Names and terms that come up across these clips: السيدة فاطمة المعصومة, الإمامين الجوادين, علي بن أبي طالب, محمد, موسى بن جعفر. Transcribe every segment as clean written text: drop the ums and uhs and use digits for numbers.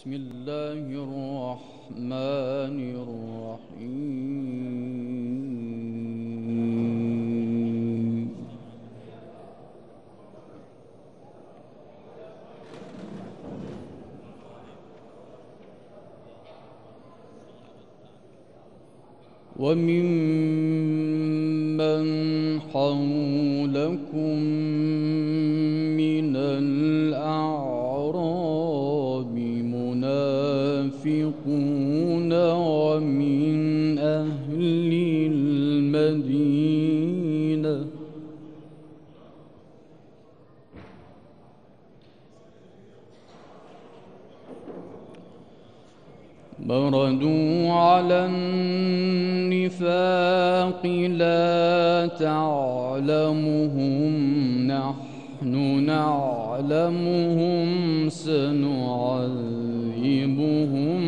بسم الله الرحمن الرحيم. وممن حولكم من الأعراب منافقون ومن أهل المدينة مردوا على النفاق لا تعلمهم نحن نعلمهم سنعذبهم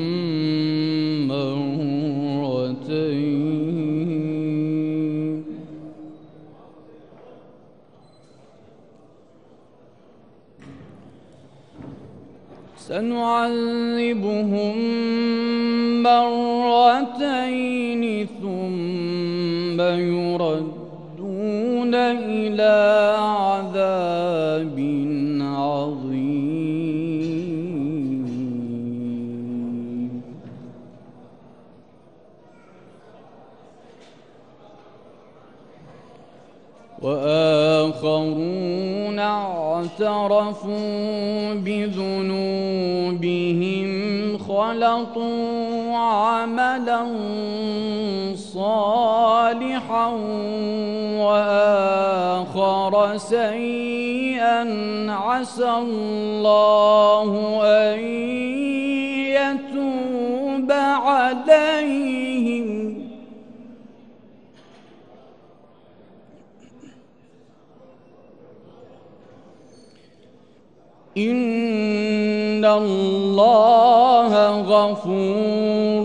مرتين ثم يردون إلى عذاب عظيم. وآخرون اعترفوا بذنوبهم خلطوا عملا صالحا وآخر سيئا عسى الله أن يتوب عليهم إن الله غفور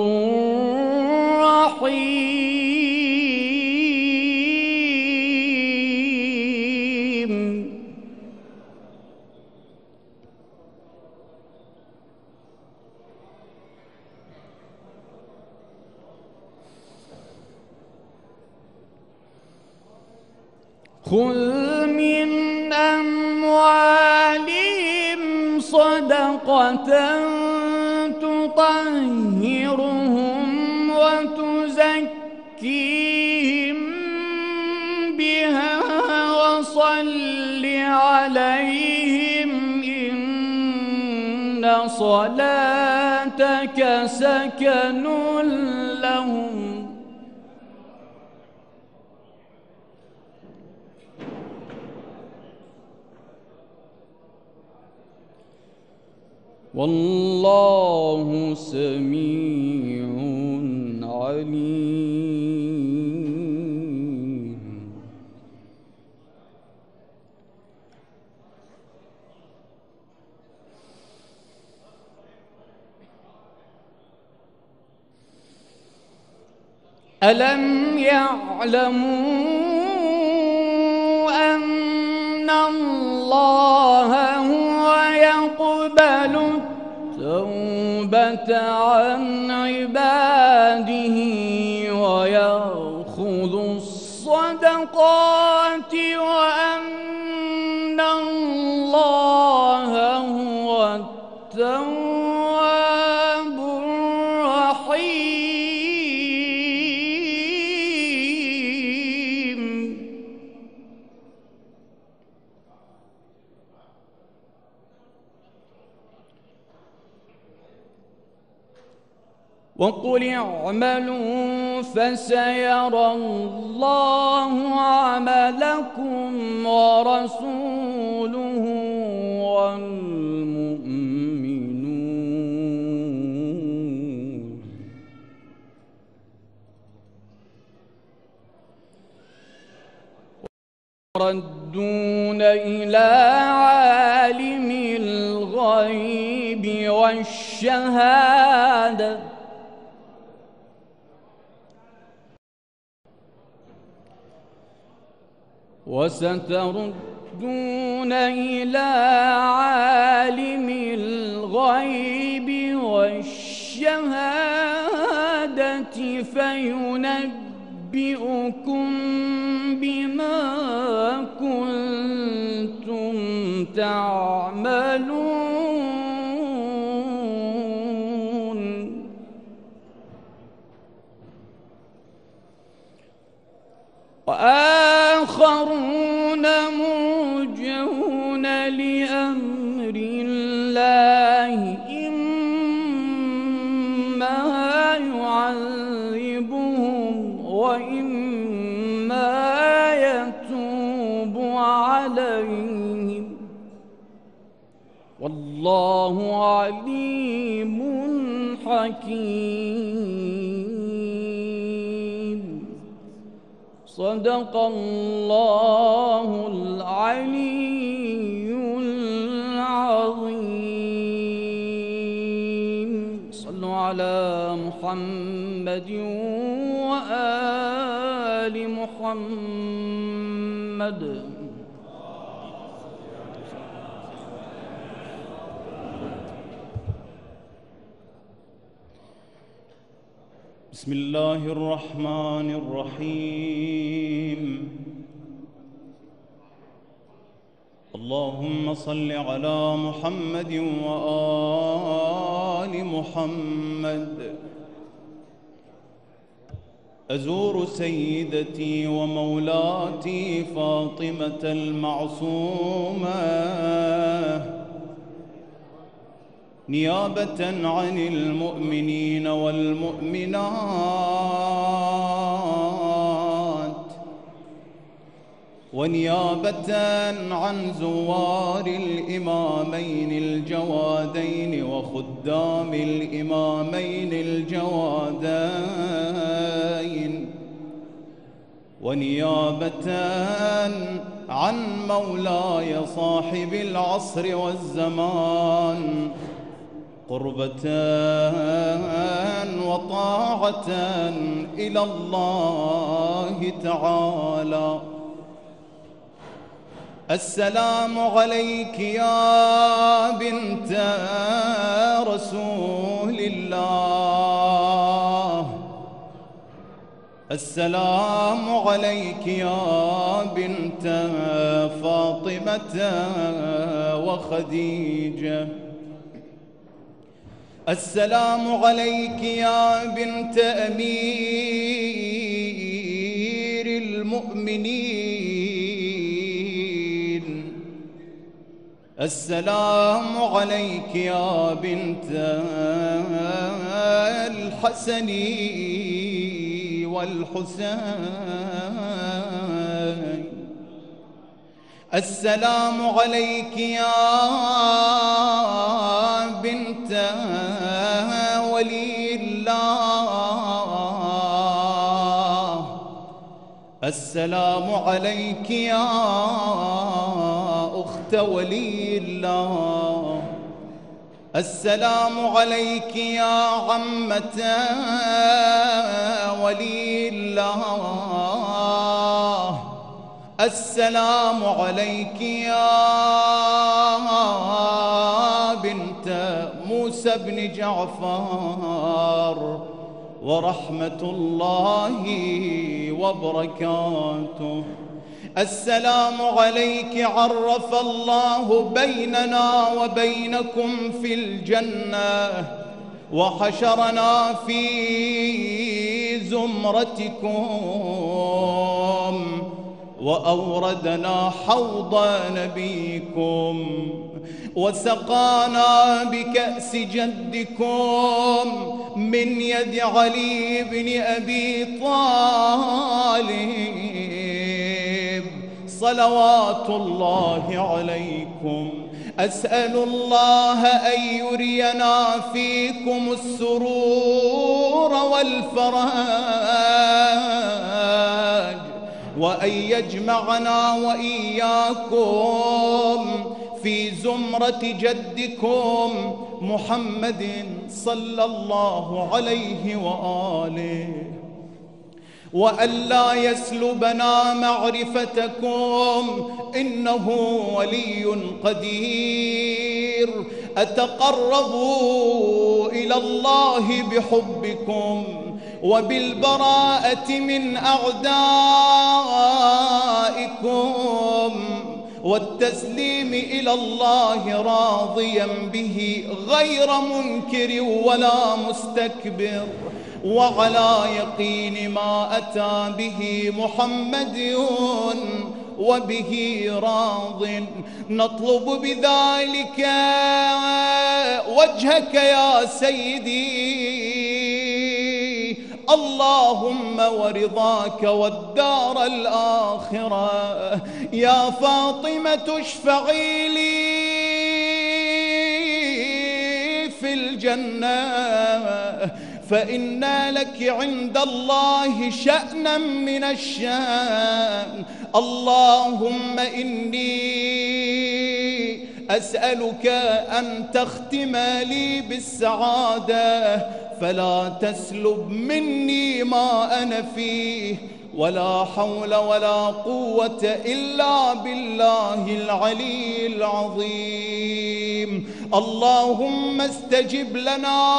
رحيم. خذ من أموالهم صدقة تطهرهم وتزكيهم بها وصل عليهم إن صلاتك سكن لهم. والله سميع عليم. ألم يعلموا أن الله يقبل التوبة عن عباده ويأخذ الصدقات وأن الله هو التواب الرحيم. وقل اعملوا فسيرى الله عملكم ورسوله والمؤمنون وردون إلى عالم الغيب والشهادة وستردون إلى عالم الغيب الشهادة فينبئكم بما كنتم تعملون. وآخرون مرجون لأمر الله إما يعذبهم وإما يتوب عليهم والله عليم حكيم. صدق الله العلي العظيم. صلوا على محمد وآل محمد. بسم الله الرحمن الرحيم. اللهم صل على محمد وآل محمد. أزور سيدتي ومولاتي فاطمة المعصومة نيابة عن المؤمنين والمؤمنات ونيابة عن زوار الإمامين الجوادين وخدام الإمامين الجوادين ونيابة عن مولاي صاحب العصر والزمان قربة وطاعة إلى الله تعالى. السلام عليك يا بنت رسول الله، السلام عليك يا بنت فاطمة وخديجة، السلام عليك يا بنت أمير المؤمنين، السلام عليك يا بنت الحسن والحسين، السلام عليك يا بنت ولي الله، السلام عليك يا أخت ولي الله، السلام عليك يا عمة ولي الله، السلام عليك يا بنت موسى بن جعفر ورحمة الله وبركاته. السلام عليك، عرف الله بيننا وبينكم في الجنة وحشرنا في زمرتكم وأوردنا حوض نبيكم وسقانا بكأس جدكم من يد علي بن أبي طالب صلوات الله عليكم. أسأل الله أن يرينا فيكم السرور والفرج وأن يجمعنا وإياكم في زمرة جدكم محمد صلى الله عليه وآله، وألا يسلبنا معرفتكم إنه ولي قدير. أتقرب إلى الله بحبكم وبالبراءة من أعدائكم والتسليم إلى الله راضيا به غير منكر ولا مستكبر وعلى يقين ما أتى به محمد وبه راض. نطلب بذلك وجهك يا سيدي اللهم ورضاك والدار الآخرة. يا فاطمة اشفعي لي في الجنة فإن لك عند الله شأنا من الشأن. اللهم إني أسألك أن تختم لي بالسعادة فلا تسلب مني ما أنا فيه ولا حول ولا قوة إلا بالله العلي العظيم. اللهم استجب لنا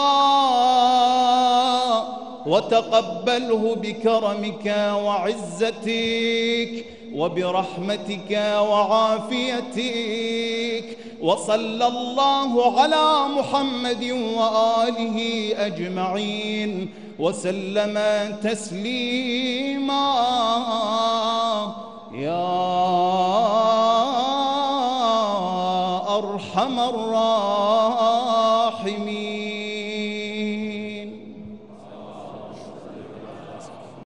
وتقبله بكرمك وعزتك وبرحمتك وعافيتك. وصلى الله على محمد وآله أجمعين وسلم تسليما يا أرحم الراحمين.